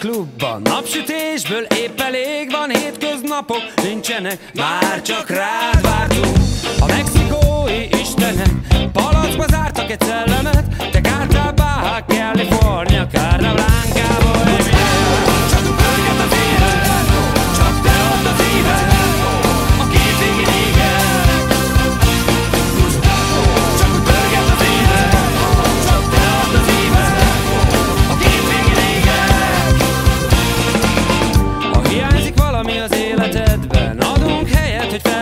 klubban. Napsütésből épp elég van, hétköznapok nincsenek, már csak rád vártunk. A mexikói istenek palackba zártak egy szellemet, te kártál Baja California, Carla Blancából. Csak pörget az élet, csak te add az élet, a két végig éget. Csak pörget az élet, csak te add az élet, a két végig éget. Ha hiányzik valami az életedben, adunk helyet, hogy fel